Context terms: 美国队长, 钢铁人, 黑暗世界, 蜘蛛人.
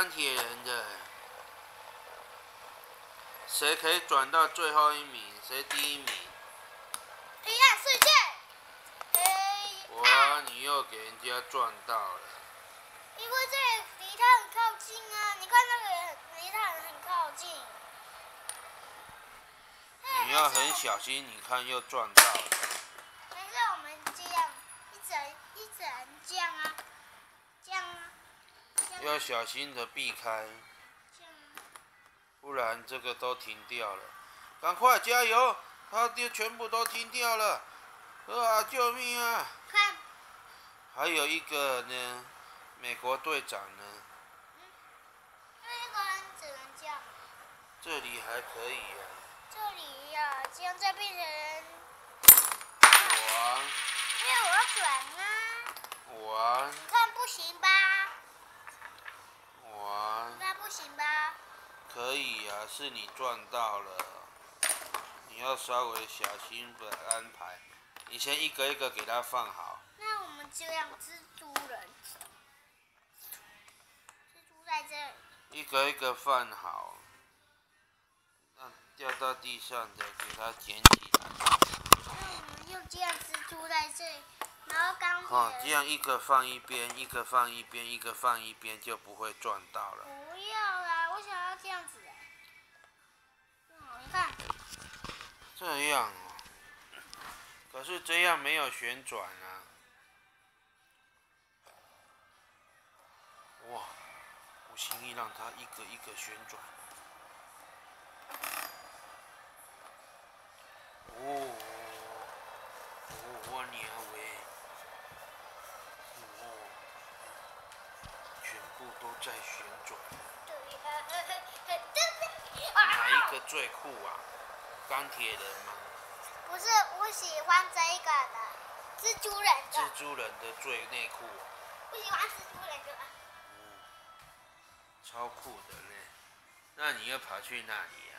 钢铁人的，谁可以转到最后一名？谁第一名？黑暗世界。哇，你又给人家撞到了。因为这个离他很靠近啊，你看那个人离他很靠近。你要很小心，你看又撞到了。没事，我们这样一整这样啊，这样啊。 要小心的避开，不然这个都停掉了。赶快加油！它就全部都停掉了。啊！救命啊！看，还有一个呢，美国队长呢。那个人只能这样。这里还可以啊。这里呀、啊，这样再变成。我。因为我要转啊。我。你看不行吧？ 那不行吧？可以啊，是你撞到了，你要稍微小心的安排。你先一个一个给它放好。那我们就让蜘蛛人，蜘蛛在这里。一个一个放好，让掉到地上的给它捡起来。那我们又这样蜘蛛在这里，然后刚好。哦，这样一个放一边，一个放一边，一个放一边，就不会撞到了。 不要啦，我想要这样子。你看，这样哦，可是这样没有旋转啊。哇，我轻易让它一个一个旋转。哦，我娘喂！哦，全部都在旋转。 哪一个最酷啊？钢铁人吗？不是，我喜欢这一个的，蜘蛛人的。蜘蛛人的最内裤。不喜欢蜘蛛人的。嗯，超酷的呢。那你要跑去哪里啊？